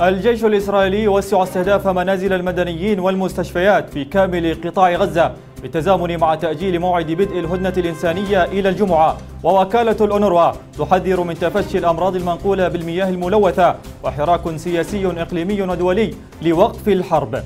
الجيش الإسرائيلي يوسع استهداف منازل المدنيين والمستشفيات في كامل قطاع غزة بالتزامن مع تأجيل موعد بدء الهدنة الإنسانية إلى الجمعة. ووكالة الأونروا تحذر من تفشي الأمراض المنقولة بالمياه الملوثة وحراك سياسي إقليمي ودولي لوقف الحرب.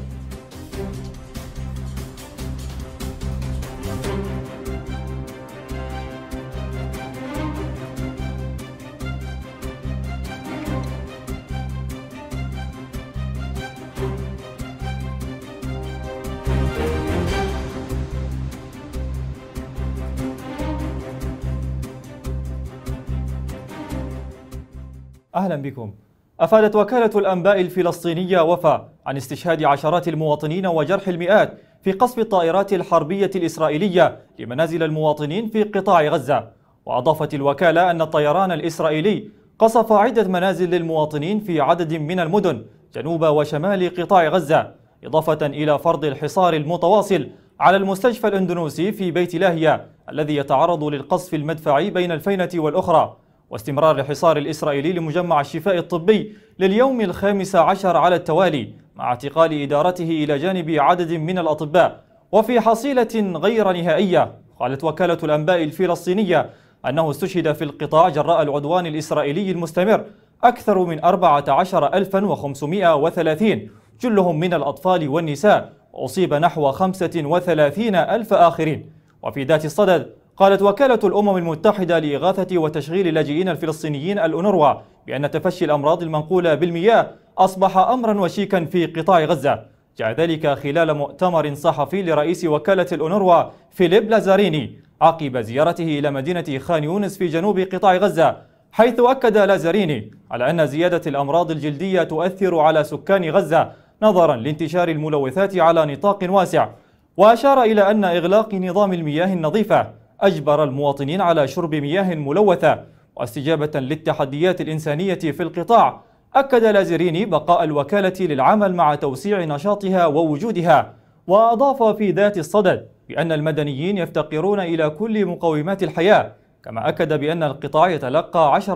أهلا بكم. أفادت وكالة الأنباء الفلسطينية وفا عن استشهاد عشرات المواطنين وجرح المئات في قصف الطائرات الحربية الإسرائيلية لمنازل المواطنين في قطاع غزة. وأضافت الوكالة أن الطيران الإسرائيلي قصف عدة منازل للمواطنين في عدد من المدن جنوب وشمال قطاع غزة، إضافة إلى فرض الحصار المتواصل على المستشفى الأندونيسي في بيت لاهيا الذي يتعرض للقصف المدفعي بين الفينة والأخرى، واستمرار الحصار الإسرائيلي لمجمع الشفاء الطبي لليوم 15 على التوالي مع اعتقال إدارته إلى جانب عدد من الأطباء. وفي حصيلة غير نهائية قالت وكالة الأنباء الفلسطينية أنه استشهد في القطاع جراء العدوان الإسرائيلي المستمر أكثر من 14530 جلهم من الأطفال والنساء، وأصيب نحو 35000 آخرين. وفي ذات الصدد قالت وكالة الأمم المتحدة لإغاثة وتشغيل اللاجئين الفلسطينيين الأونروا بأن تفشي الأمراض المنقولة بالمياه أصبح أمرا وشيكا في قطاع غزة، جاء ذلك خلال مؤتمر صحفي لرئيس وكالة الأونروا فيليب لازاريني عقب زيارته إلى مدينة خان يونس في جنوب قطاع غزة، حيث أكد لازاريني على أن زيادة الأمراض الجلدية تؤثر على سكان غزة نظرا لانتشار الملوثات على نطاق واسع. وأشار إلى أن إغلاق نظام المياه النظيفة أجبر المواطنين على شرب مياه ملوثة، واستجابة للتحديات الإنسانية في القطاع أكد لازاريني بقاء الوكالة للعمل مع توسيع نشاطها ووجودها. وأضاف في ذات الصدد بأن المدنيين يفتقرون إلى كل مقومات الحياة، كما أكد بأن القطاع يتلقى 10%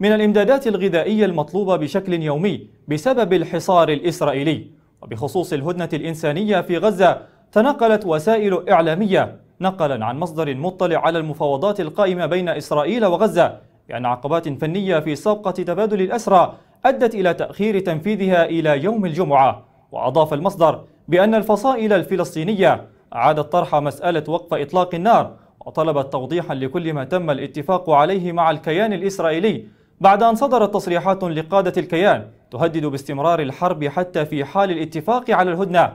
من الإمدادات الغذائية المطلوبة بشكل يومي بسبب الحصار الإسرائيلي. وبخصوص الهدنة الإنسانية في غزة تنقلت وسائل إعلامية نقلا عن مصدر مطلع على المفاوضات القائمة بين إسرائيل وغزة بأن عقبات فنية في صفقة تبادل الأسرى أدت إلى تأخير تنفيذها إلى يوم الجمعة. وأضاف المصدر بأن الفصائل الفلسطينية أعادت طرح مسألة وقف إطلاق النار وطلبت توضيحا لكل ما تم الاتفاق عليه مع الكيان الإسرائيلي، بعد أن صدرت تصريحات لقادة الكيان تهدد باستمرار الحرب حتى في حال الاتفاق على الهدنة.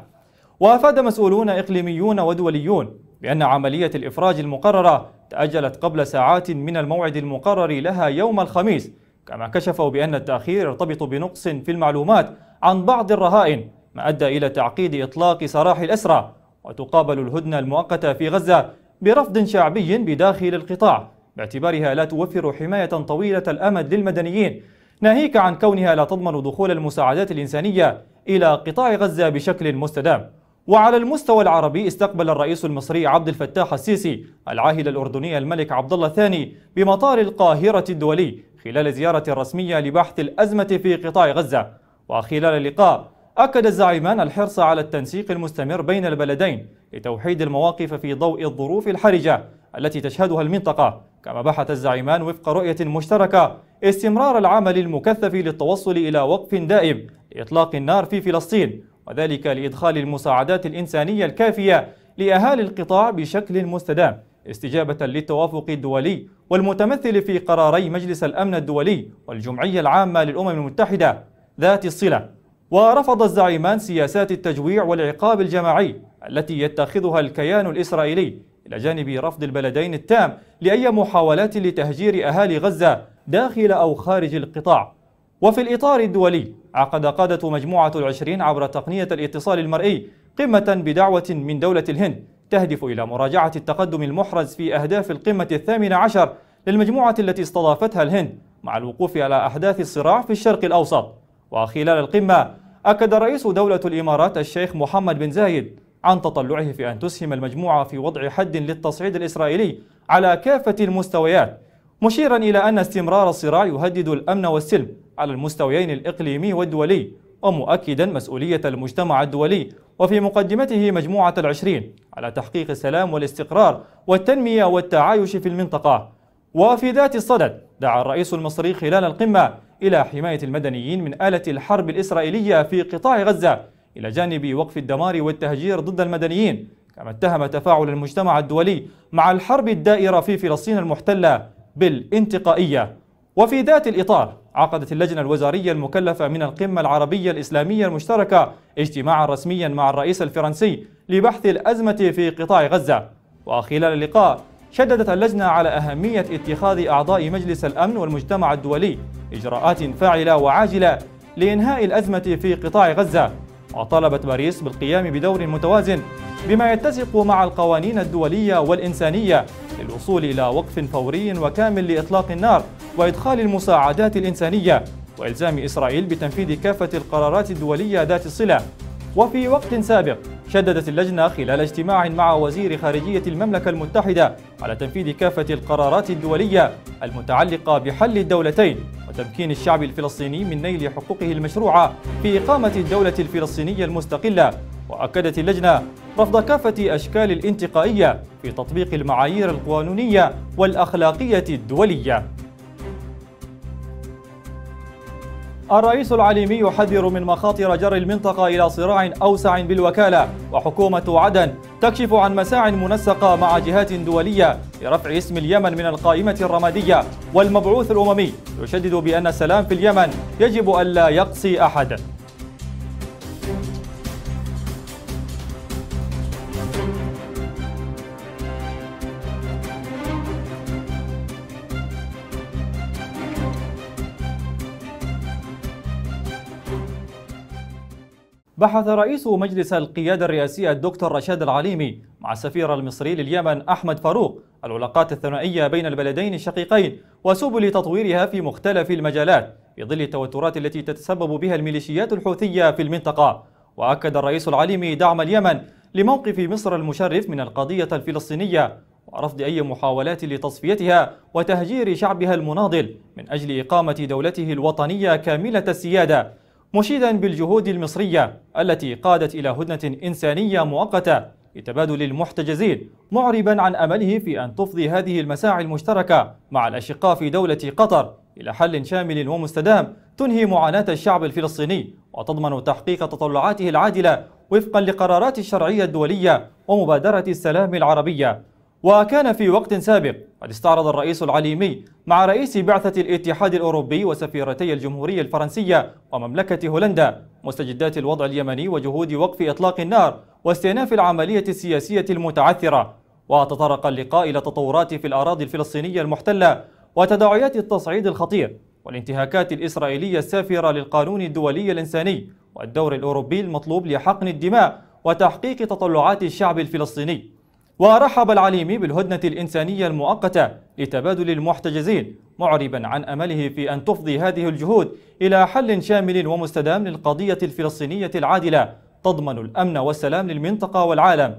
وأفاد مسؤولون إقليميون ودوليون بأن عملية الإفراج المقررة تأجلت قبل ساعات من الموعد المقرر لها يوم الخميس، كما كشفوا بأن التأخير يرتبط بنقص في المعلومات عن بعض الرهائن، ما أدى إلى تعقيد إطلاق سراح الأسرى. وتقابل الهدنة المؤقتة في غزة برفض شعبي بداخل القطاع باعتبارها لا توفر حماية طويلة الأمد للمدنيين، ناهيك عن كونها لا تضمن دخول المساعدات الإنسانية إلى قطاع غزة بشكل مستدام. وعلى المستوى العربي استقبل الرئيس المصري عبد الفتاح السيسي العاهل الأردني الملك عبد الله الثاني بمطار القاهرة الدولي خلال زيارة رسمية لبحث الأزمة في قطاع غزة. وخلال اللقاء أكد الزعيمان الحرص على التنسيق المستمر بين البلدين لتوحيد المواقف في ضوء الظروف الحرجة التي تشهدها المنطقة، كما بحث الزعيمان وفق رؤية مشتركة استمرار العمل المكثف للتوصل إلى وقف دائم لإطلاق النار في فلسطين، وذلك لإدخال المساعدات الإنسانية الكافية لأهالي القطاع بشكل مستدام، استجابة للتوافق الدولي والمتمثل في قراري مجلس الأمن الدولي والجمعية العامة للأمم المتحدة ذات الصلة. ورفض الزعيمان سياسات التجويع والعقاب الجماعي التي يتخذها الكيان الإسرائيلي، إلى جانب رفض البلدين التام لأي محاولات لتهجير أهالي غزة داخل أو خارج القطاع. وفي الإطار الدولي عقد قادة مجموعة ال20 عبر تقنية الاتصال المرئي قمة بدعوة من دولة الهند تهدف إلى مراجعة التقدم المحرز في أهداف القمة 18 للمجموعة التي استضافتها الهند مع الوقوف على أحداث الصراع في الشرق الأوسط. وخلال القمة أكد رئيس دولة الإمارات الشيخ محمد بن زايد عن تطلعه في أن تسهم المجموعة في وضع حد للتصعيد الإسرائيلي على كافة المستويات، مشيرا إلى أن استمرار الصراع يهدد الأمن والسلم على المستويين الإقليمي والدولي، ومؤكدا مسؤولية المجتمع الدولي وفي مقدمته مجموعة العشرين على تحقيق السلام والاستقرار والتنمية والتعايش في المنطقة. وفي ذات الصدد دعا الرئيس المصري خلال القمة إلى حماية المدنيين من آلة الحرب الإسرائيلية في قطاع غزة إلى جانب وقف الدمار والتهجير ضد المدنيين، كما اتهم تفاعل المجتمع الدولي مع الحرب الدائرة في فلسطين المحتلة بالانتقائية. وفي ذات الإطار عقدت اللجنة الوزارية المكلفة من القمة العربية الإسلامية المشتركة اجتماعا رسميا مع الرئيس الفرنسي لبحث الأزمة في قطاع غزة. وخلال اللقاء شددت اللجنة على أهمية اتخاذ أعضاء مجلس الأمن والمجتمع الدولي إجراءات فاعلة وعاجلة لإنهاء الأزمة في قطاع غزة، وطلبت باريس بالقيام بدور متوازن بما يتسق مع القوانين الدولية والإنسانية للوصول إلى وقف فوري وكامل لإطلاق النار وإدخال المساعدات الإنسانية وإلزام إسرائيل بتنفيذ كافة القرارات الدولية ذات الصلة. وفي وقت سابق شددت اللجنة خلال اجتماع مع وزير خارجية المملكة المتحدة على تنفيذ كافة القرارات الدولية المتعلقة بحل الدولتين وتمكين الشعب الفلسطيني من نيل حقوقه المشروعة في إقامة الدولة الفلسطينية المستقلة. وأكدت اللجنة رفض كافة أشكال الانتقائية في تطبيق المعايير القانونية والأخلاقية الدولية. الرئيس العليمي يحذر من مخاطر جر المنطقة إلى صراع أوسع بالوكالة، وحكومة عدن تكشف عن مساع منسقة مع جهات دولية لرفع اسم اليمن من القائمة الرمادية. والمبعوث الأممي يشدد بأن السلام في اليمن يجب ألا يقصي أحد. بحث رئيس مجلس القيادة الرئاسية الدكتور رشاد العليمي مع السفير المصري لليمن أحمد فاروق العلاقات الثنائية بين البلدين الشقيقين وسبل تطويرها في مختلف المجالات في ظل التوترات التي تتسبب بها الميليشيات الحوثية في المنطقة. وأكد الرئيس العليمي دعم اليمن لموقف مصر المشرف من القضية الفلسطينية ورفض أي محاولات لتصفيتها وتهجير شعبها المناضل من أجل إقامة دولته الوطنية كاملة السيادة، مشيدا بالجهود المصرية التي قادت إلى هدنة إنسانية مؤقتة لتبادل المحتجزين، معربا عن أمله في أن تفضي هذه المساعي المشتركة مع الأشقاء في دولة قطر إلى حل شامل ومستدام تنهي معاناة الشعب الفلسطيني وتضمن تحقيق تطلعاته العادلة وفقا لقرارات الشرعية الدولية ومبادرة السلام العربية. وكان في وقت سابق قد استعرض الرئيس العليمي مع رئيس بعثة الاتحاد الأوروبي وسفيرتي الجمهورية الفرنسية ومملكة هولندا مستجدات الوضع اليمني وجهود وقف إطلاق النار واستئناف العملية السياسية المتعثرة. وتطرق اللقاء إلى تطورات في الأراضي الفلسطينية المحتلة وتداعيات التصعيد الخطير والانتهاكات الإسرائيلية السافرة للقانون الدولي الإنساني والدور الأوروبي المطلوب لحقن الدماء وتحقيق تطلعات الشعب الفلسطيني. ورحب العليمي بالهدنة الإنسانية المؤقتة لتبادل المحتجزين، معربا عن أمله في أن تفضي هذه الجهود إلى حل شامل ومستدام للقضية الفلسطينية العادلة تضمن الأمن والسلام للمنطقة والعالم.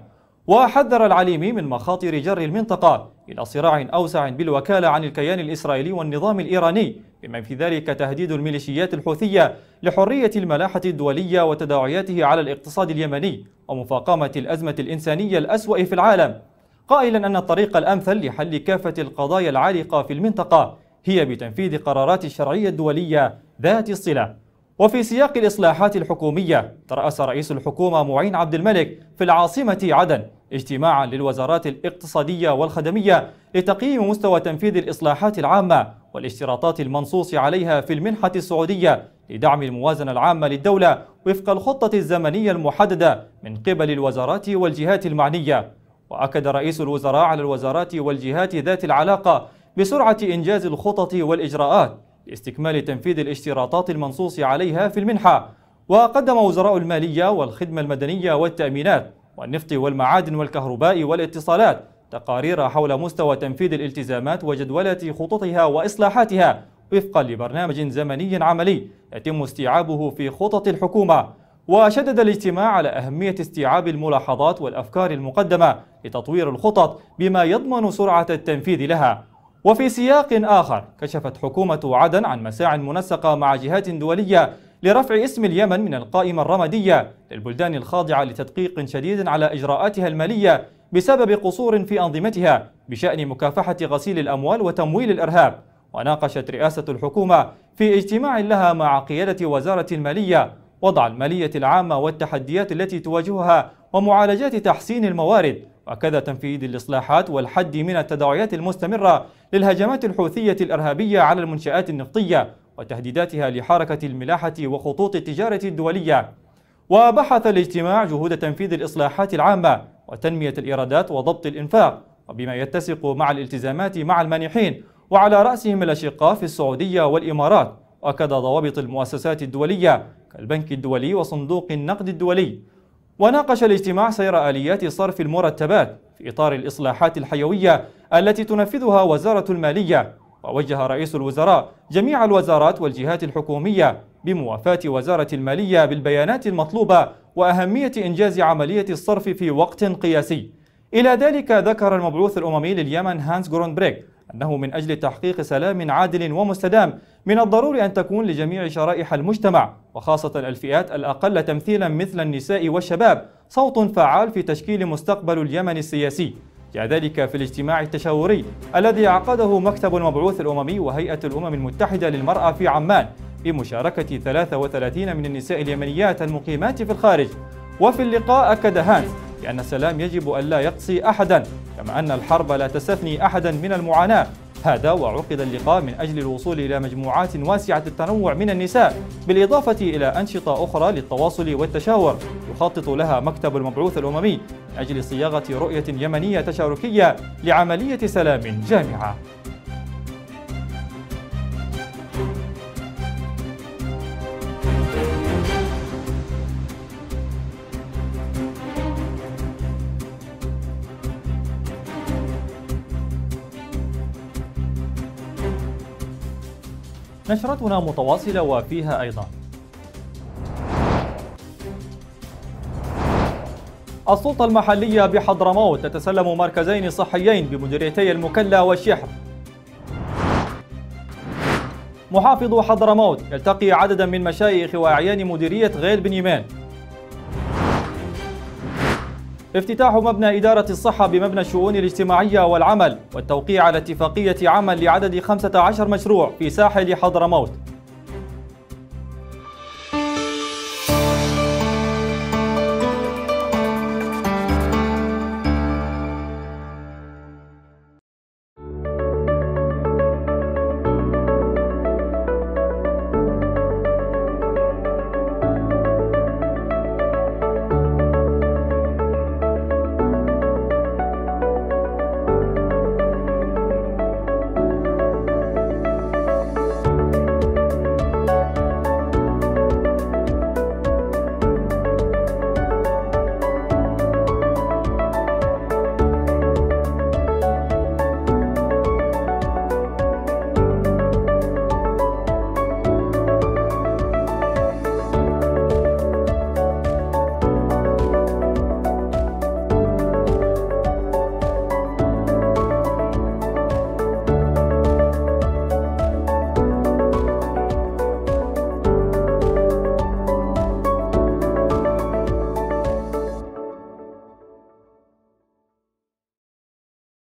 وحذر العليمي من مخاطر جر المنطقة إلى صراع أوسع بالوكالة عن الكيان الإسرائيلي والنظام الإيراني، بما في ذلك تهديد الميليشيات الحوثية لحرية الملاحة الدولية وتداعياته على الاقتصاد اليمني ومفاقمة الأزمة الإنسانية الأسوأ في العالم، قائلا أن الطريق الأمثل لحل كافة القضايا العالقة في المنطقة هي بتنفيذ قرارات الشرعية الدولية ذات الصلة. وفي سياق الإصلاحات الحكومية ترأس رئيس الحكومة معين عبد الملك في العاصمة عدن اجتماعا للوزارات الاقتصادية والخدمية لتقييم مستوى تنفيذ الإصلاحات العامة والاشتراطات المنصوص عليها في المنحة السعودية لدعم الموازنة العامة للدولة وفق الخطة الزمنية المحددة من قبل الوزارات والجهات المعنية. وأكد رئيس الوزراء على الوزارات والجهات ذات العلاقة بسرعة إنجاز الخطط والإجراءات لاستكمال تنفيذ الاشتراطات المنصوص عليها في المنحة. وقدم وزراء المالية والخدمة المدنية والتأمينات والنفط والمعادن والكهرباء والاتصالات تقارير حول مستوى تنفيذ الالتزامات وجدولة خططها وإصلاحاتها وفقا لبرنامج زمني عملي يتم استيعابه في خطط الحكومة. وشدد الاجتماع على أهمية استيعاب الملاحظات والأفكار المقدمة لتطوير الخطط بما يضمن سرعة التنفيذ لها. وفي سياق آخر، كشفت حكومة عدن عن مساع منسقة مع جهات دولية لرفع اسم اليمن من القائمة الرمادية للبلدان الخاضعة لتدقيق شديد على إجراءاتها المالية بسبب قصور في أنظمتها بشأن مكافحة غسيل الأموال وتمويل الإرهاب. وناقشت رئاسة الحكومة في اجتماع لها مع قيادة وزارة المالية وضع المالية العامة والتحديات التي تواجهها ومعالجات تحسين الموارد، وكذا تنفيذ الإصلاحات والحد من التداعيات المستمرة للهجمات الحوثية الإرهابية على المنشآت النفطية وتهديداتها لحركة الملاحة وخطوط التجارة الدولية. وبحث الاجتماع جهود تنفيذ الإصلاحات العامة وتنمية الإيرادات وضبط الإنفاق وبما يتسق مع الالتزامات مع المانحين وعلى رأسهم الأشقاء في السعودية والإمارات، وكذا ضوابط المؤسسات الدولية كالبنك الدولي وصندوق النقد الدولي. وناقش الاجتماع سير آليات صرف المرتبات في إطار الإصلاحات الحيوية التي تنفذها وزارة المالية. ووجه رئيس الوزراء جميع الوزارات والجهات الحكومية بموافاة وزارة المالية بالبيانات المطلوبة وأهمية إنجاز عملية الصرف في وقت قياسي. إلى ذلك ذكر المبعوث الأممي لليمن هانس غروندبرغ أنه من أجل تحقيق سلام عادل ومستدام من الضروري أن تكون لجميع شرائح المجتمع وخاصة الفئات الأقل تمثيلا مثل النساء والشباب صوت فعال في تشكيل مستقبل اليمن السياسي. جاء ذلك في الاجتماع التشاوري الذي عقده مكتب المبعوث الأممي وهيئة الأمم المتحدة للمرأة في عمان بمشاركة 33 من النساء اليمنيات المقيمات في الخارج. وفي اللقاء أكد هانس بأن السلام يجب أن لا يقصي أحدا، كما أن الحرب لا تستثني أحدا من المعاناة. هذا وعقد اللقاء من أجل الوصول إلى مجموعات واسعة التنوع من النساء، بالإضافة إلى أنشطة أخرى للتواصل والتشاور يخطط لها مكتب المبعوث الأممي من أجل صياغة رؤية يمنية تشاركية لعملية سلام جامعة. نشرتنا متواصلة وفيها أيضا السلطة المحلية بحضرموت تتسلم مركزين صحيين بمديريتي المكلا والشحر. محافظ حضرموت يلتقي عددا من مشايخ وأعيان مديرية غيل بن يمان. افتتاح مبنى إدارة الصحة بمبنى الشؤون الاجتماعية والعمل والتوقيع على اتفاقية عمل لعدد 15 مشروع في ساحل حضرموت.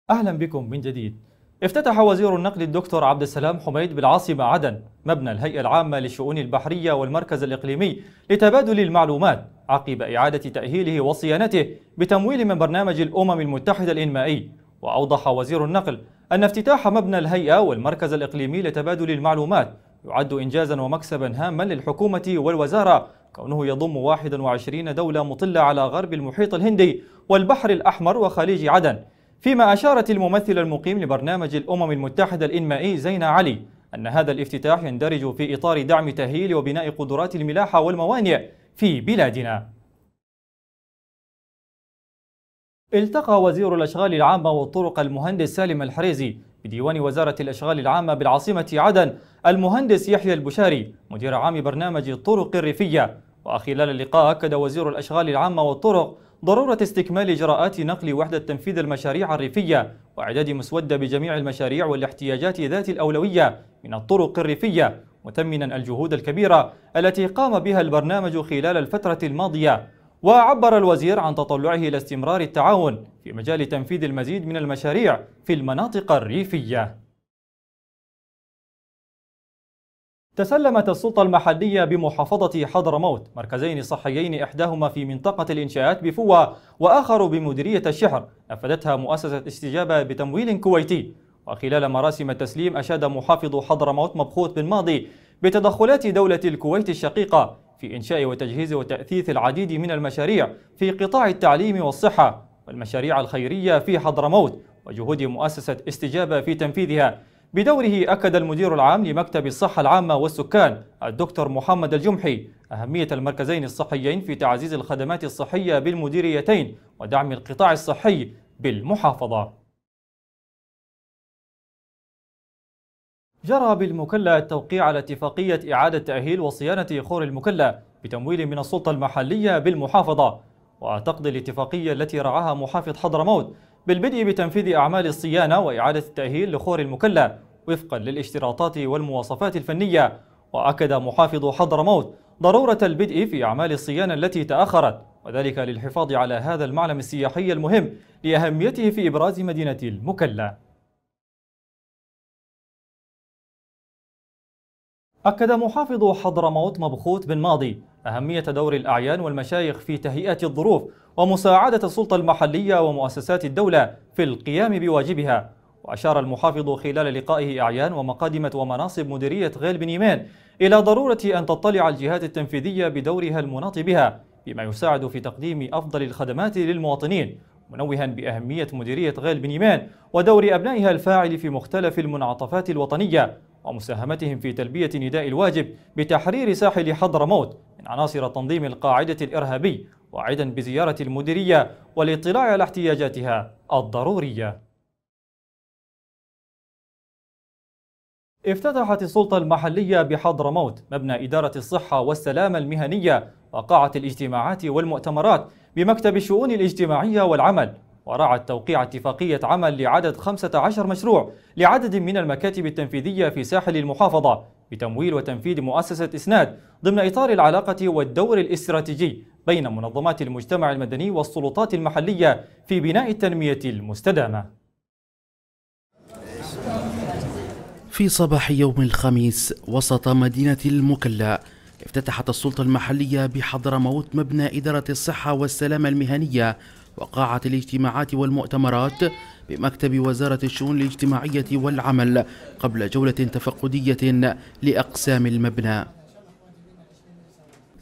أهلا بكم من جديد. افتتح وزير النقل الدكتور عبدالسلام حميد بالعاصمة عدن مبنى الهيئة العامة للشؤون البحرية والمركز الإقليمي لتبادل المعلومات عقب إعادة تأهيله وصيانته بتمويل من برنامج الأمم المتحدة الإنمائي. وأوضح وزير النقل أن افتتاح مبنى الهيئة والمركز الإقليمي لتبادل المعلومات يعد إنجازا ومكسبا هاما للحكومة والوزارة، كونه يضم 21 دولة مطلة على غرب المحيط الهندي والبحر الأحمر وخليج عدن. فيما أشارت الممثل المقيم لبرنامج الأمم المتحدة الإنمائي زينة علي أن هذا الافتتاح يندرج في إطار دعم تأهيل وبناء قدرات الملاحة والموانئ في بلادنا. التقى وزير الأشغال العامة والطرق المهندس سالم الحريزي بديوان وزارة الأشغال العامة بالعاصمة عدن المهندس يحيى البشاري مدير عام برنامج الطرق الريفية، وخلال اللقاء أكد وزير الأشغال العامة والطرق ضرورة استكمال إجراءات نقل وحدة تنفيذ المشاريع الريفية وإعداد مسودة بجميع المشاريع والاحتياجات ذات الأولوية من الطرق الريفية، مثمنا الجهود الكبيرة التي قام بها البرنامج خلال الفترة الماضية. وعبر الوزير عن تطلعه إلى استمرار التعاون في مجال تنفيذ المزيد من المشاريع في المناطق الريفية. تسلمت السلطة المحلية بمحافظة حضرموت مركزين صحيين، إحداهما في منطقة الإنشاءات بفوة وآخر بمديرية الشحر، نفذتها مؤسسة استجابة بتمويل كويتي. وخلال مراسم التسليم أشاد محافظ حضرموت مبخوت بن ماضي بتدخلات دولة الكويت الشقيقة في إنشاء وتجهيز وتأثيث العديد من المشاريع في قطاع التعليم والصحة والمشاريع الخيرية في حضرموت وجهود مؤسسة استجابة في تنفيذها. بدوره أكد المدير العام لمكتب الصحة العامة والسكان الدكتور محمد الجمحي أهمية المركزين الصحيين في تعزيز الخدمات الصحية بالمديريتين ودعم القطاع الصحي بالمحافظة. جرى بالمكلا التوقيع على اتفاقية إعادة تأهيل وصيانة خور المكلا بتمويل من السلطة المحلية بالمحافظة، وتقضي الاتفاقية التي رعاها محافظ حضرموت بالبدء بتنفيذ أعمال الصيانة وإعادة التأهيل لخور المكلا وفقا للاشتراطات والمواصفات الفنية. وأكد محافظ حضرموت ضرورة البدء في أعمال الصيانة التي تأخرت، وذلك للحفاظ على هذا المعلم السياحي المهم لأهميته في إبراز مدينة المكلا. أكد محافظ حضرموت مبخوت بن ماضي أهمية دور الأعيان والمشايخ في تهيئة الظروف ومساعدة السلطة المحلية ومؤسسات الدولة في القيام بواجبها. وأشار المحافظ خلال لقائه أعيان ومقادمة ومناصب مديرية غيل بن يمان إلى ضرورة أن تطلع الجهات التنفيذية بدورها المناط بها بما يساعد في تقديم أفضل الخدمات للمواطنين، منوها بأهمية مديرية غيل بن يمان ودور أبنائها الفاعل في مختلف المنعطفات الوطنية ومساهمتهم في تلبية نداء الواجب بتحرير ساحل حضرموت من عناصر تنظيم القاعدة الإرهابي، واعدا بزيارة المديرية والاطلاع على احتياجاتها الضرورية. افتتحت السلطة المحلية بحضرموت مبنى إدارة الصحة والسلامة المهنية وقاعة الاجتماعات والمؤتمرات بمكتب الشؤون الاجتماعية والعمل، ورعت توقيع اتفاقية عمل لعدد 15 مشروع لعدد من المكاتب التنفيذية في ساحل المحافظة بتمويل وتنفيذ مؤسسة إسناد ضمن إطار العلاقة والدور الاستراتيجي بين منظمات المجتمع المدني والسلطات المحلية في بناء التنمية المستدامة. في صباح يوم الخميس وسط مدينة المكلا افتتحت السلطة المحلية بحضرموت مبنى إدارة الصحة والسلامة المهنية وقاعة الاجتماعات والمؤتمرات بمكتب وزارة الشؤون الاجتماعية والعمل قبل جولة تفقدية لأقسام المبنى.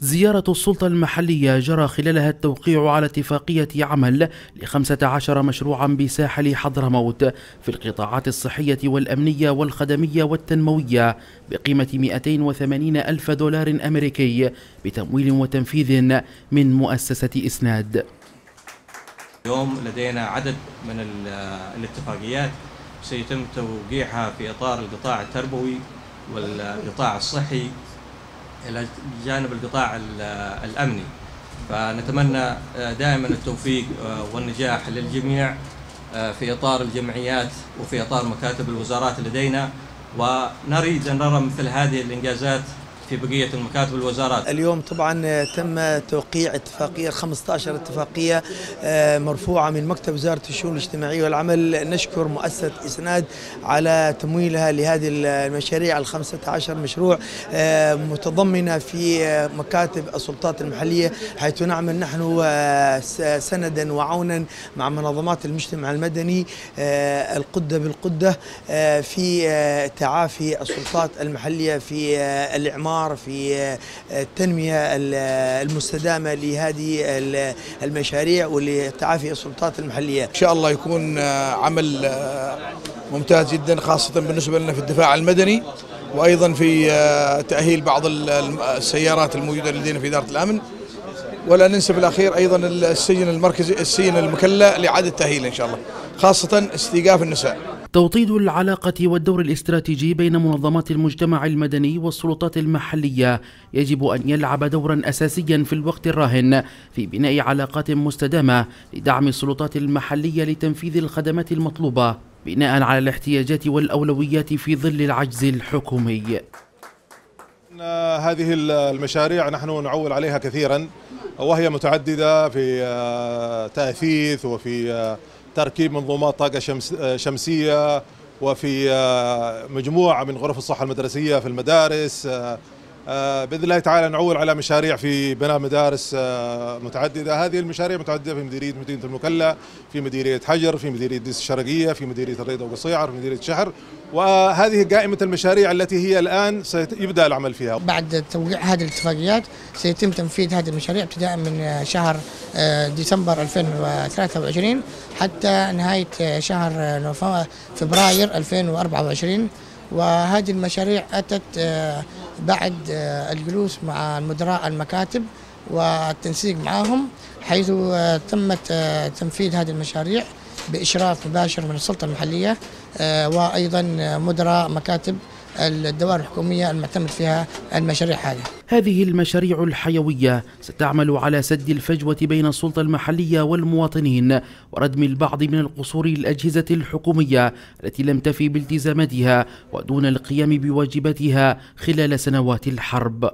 زيارة السلطة المحلية جرى خلالها التوقيع على اتفاقية عمل ل15 مشروعا بساحل حضرموت في القطاعات الصحية والأمنية والخدمية والتنموية بقيمة 280 ألف دولار أمريكي بتمويل وتنفيذ من مؤسسة إسناد. اليوم لدينا عدد من الاتفاقيات سيتم توقيعها في إطار القطاع التربوي والقطاع الصحي إلى جانب القطاع الأمني، فنتمنى دائما التوفيق والنجاح للجميع في إطار الجمعيات وفي إطار مكاتب الوزارات لدينا، ونريد أن نرى مثل هذه الإنجازات في بقية المكاتب الوزارات. اليوم طبعا تم توقيع اتفاقية 15 اتفاقية مرفوعة من مكتب وزارة الشؤون الاجتماعية والعمل. نشكر مؤسسة إسناد على تمويلها لهذه المشاريع 15 مشروع متضمنة في مكاتب السلطات المحلية، حيث نعمل نحن سندا وعونا مع منظمات المجتمع المدني القدة بالقدة في تعافي السلطات المحلية في الإعمار في التنمية المستدامة لهذه المشاريع ولتعافي السلطات المحلية. إن شاء الله يكون عمل ممتاز جدا، خاصة بالنسبة لنا في الدفاع المدني وأيضا في تأهيل بعض السيارات الموجودة لدينا في إدارة الأمن، ولا ننسى بالأخير أيضا السجن المركزي السجن المكلا لإعادة تأهيل إن شاء الله، خاصة استيقاف النساء. توطيد العلاقة والدور الاستراتيجي بين منظمات المجتمع المدني والسلطات المحلية يجب أن يلعب دورا أساسيا في الوقت الراهن في بناء علاقات مستدامة لدعم السلطات المحلية لتنفيذ الخدمات المطلوبة بناء على الاحتياجات والأولويات في ظل العجز الحكومي. هذه المشاريع نحن نعول عليها كثيرا وهي متعددة في تأثيث وفي تركيب منظومات طاقة شمسية وفي مجموعة من غرف الصحة المدرسية في المدارس. بإذن الله تعالى نعول على مشاريع في بناء مدارس متعددة. هذه المشاريع متعددة في مدينة المكلا، في مديرية حجر، في مديرية ديس الشرقية، في مديرية الريدة وقصيعر، في مديرية الشحر. وهذه قائمة المشاريع التي هي الآن سيبدأ العمل فيها. بعد توقيع هذه الاتفاقيات سيتم تنفيذ هذه المشاريع ابتداء من شهر ديسمبر 2023 حتى نهاية شهر فبراير 2024. وهذه المشاريع أتت بعد الجلوس مع مدراء المكاتب والتنسيق معهم، حيث تمت تنفيذ هذه المشاريع بإشراف مباشر من السلطة المحلية وأيضا مدراء مكاتب الدوائر الحكومية المعتمد فيها المشاريع هذه. هذه المشاريع الحيوية ستعمل على سد الفجوة بين السلطة المحلية والمواطنين وردم البعض من القصور الأجهزة الحكومية التي لم تفي بالتزاماتها ودون القيام بواجباتها خلال سنوات الحرب.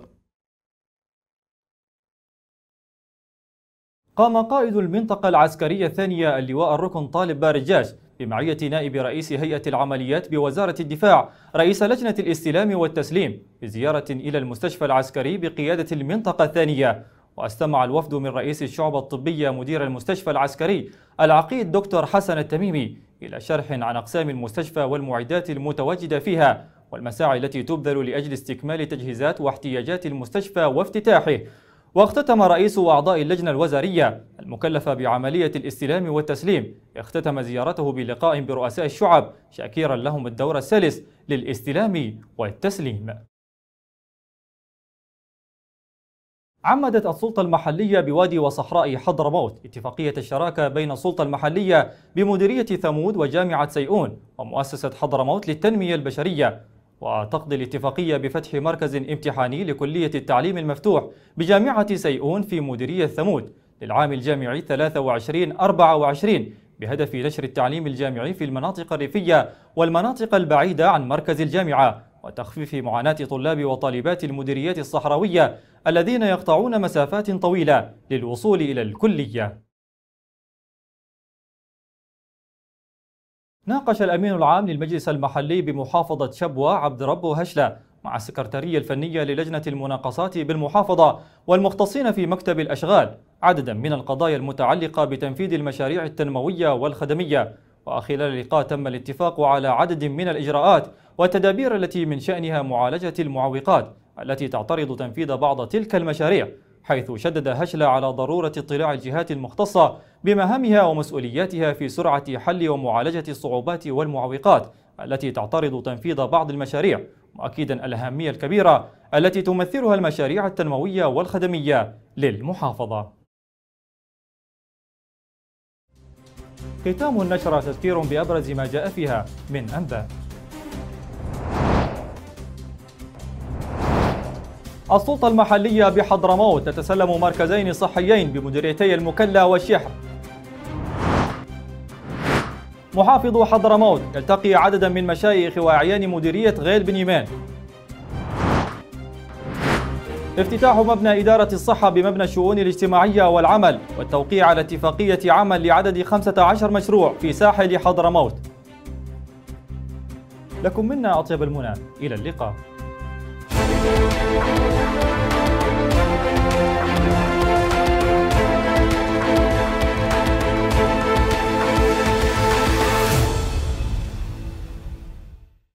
قام قائد المنطقة العسكرية الثانية اللواء الركن طالب بارجاش بمعية نائب رئيس هيئة العمليات بوزارة الدفاع رئيس لجنة الاستلام والتسليم بزيارة إلى المستشفى العسكري بقيادة المنطقة الثانية، واستمع الوفد من رئيس الشعبة الطبية مدير المستشفى العسكري العقيد دكتور حسن التميمي إلى شرح عن أقسام المستشفى والمعدات المتواجدة فيها والمساعي التي تبذل لأجل استكمال تجهيزات واحتياجات المستشفى وافتتاحه. واختتم رئيس وأعضاء اللجنة الوزارية المكلفة بعملية الاستلام والتسليم اختتم زيارته بلقاء برؤساء الشعب شاكرا لهم الدور السلس للاستلام والتسليم. عمدت السلطة المحلية بوادي وصحراء حضرموت اتفاقية الشراكة بين السلطة المحلية بمديرية ثمود وجامعة سيئون ومؤسسة حضرموت للتنمية البشرية، وتقضي الاتفاقية بفتح مركز امتحاني لكلية التعليم المفتوح بجامعة سيئون في مديرية ثمود للعام الجامعي 23-24 بهدف نشر التعليم الجامعي في المناطق الريفية والمناطق البعيدة عن مركز الجامعة وتخفيف معاناة طلاب وطالبات المديريات الصحراوية الذين يقطعون مسافات طويلة للوصول إلى الكلية. ناقش الأمين العام للمجلس المحلي بمحافظة شبوة عبدربو هشلة مع السكرتارية الفنية للجنة المناقصات بالمحافظة والمختصين في مكتب الأشغال عددا من القضايا المتعلقة بتنفيذ المشاريع التنموية والخدمية، وخلال اللقاء تم الاتفاق على عدد من الإجراءات والتدابير التي من شأنها معالجة المعوقات التي تعترض تنفيذ بعض تلك المشاريع، حيث شدد هشلة على ضرورة اطلاع الجهات المختصة بمهامها ومسؤولياتها في سرعة حل ومعالجة الصعوبات والمعوقات التي تعترض تنفيذ بعض المشاريع، مؤكدا الأهمية الكبيرة التي تمثلها المشاريع التنموية والخدمية للمحافظة. ختام النشرة تذكير بأبرز ما جاء فيها من أنباء. السلطة المحلية بحضرموت تتسلم مركزين صحيين بمديريتي المكلا والشحر. محافظ حضرموت يلتقي عددا من مشايخ وأعيان مديرية غيل بن يمان. افتتاح مبنى إدارة الصحة بمبنى الشؤون الاجتماعية والعمل والتوقيع على اتفاقية عمل لعدد 15 مشروع في ساحل حضرموت. لكم منا أطيب المنى، إلى اللقاء.